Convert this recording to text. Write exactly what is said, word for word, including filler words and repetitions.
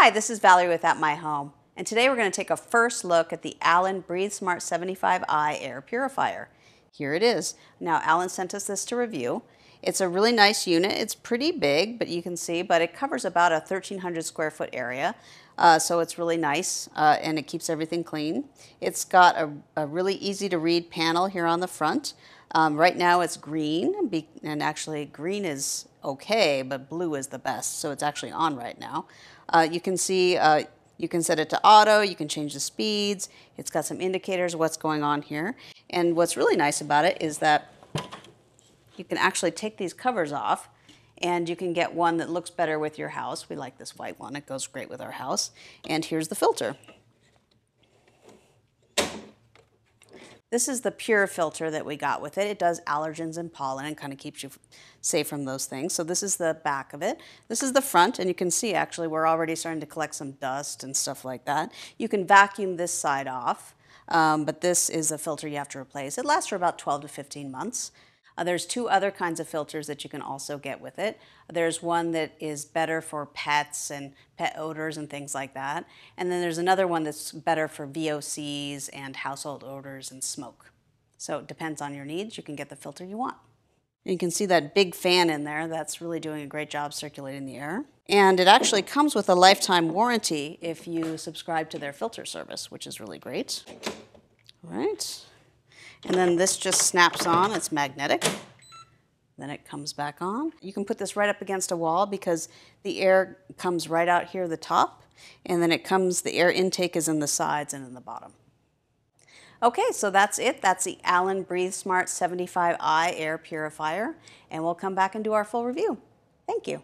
Hi, this is Valerie with At My Home, and today we're going to take a first look at the Alen BreatheSmart seventy-five i air purifier. Here it is. Now, Alen sent us this to review. It's a really nice unit. It's pretty big, but you can see, but it covers about a thirteen hundred square foot area, uh, so it's really nice, uh, and it keeps everything clean. It's got a, a really easy to read panel here on the front. Um, right now it's green, and actually green is okay, but blue is the best, so it's actually on right now. Uh, you can see, uh, you can set it to auto, you can change the speeds. It's got some indicators of what's going on here. And what's really nice about it is that you can actually take these covers off and you can get one that looks better with your house. We like this white one, it goes great with our house. And here's the filter. This is the pure filter that we got with it. It does allergens and pollen and kind of keeps you safe from those things. So this is the back of it. This is the front, and you can see actually we're already starting to collect some dust and stuff like that. You can vacuum this side off, um, but this is a filter you have to replace. It lasts for about twelve to fifteen months. Uh, there's two other kinds of filters that you can also get with it. There's one that is better for pets and pet odors and things like that. And then there's another one that's better for V O Cs and household odors and smoke. So it depends on your needs. You can get the filter you want. And you can see that big fan in there. That's really doing a great job circulating the air. And it actually comes with a lifetime warranty if you subscribe to their filter service, which is really great. All right. And then this just snaps on, it's magnetic. Then it comes back on. You can put this right up against a wall because the air comes right out here at the top, and then it comes, the air intake is in the sides and in the bottom. Okay, so that's it. That's the Alen BreatheSmart seventy-five i air purifier, and we'll come back and do our full review. Thank you.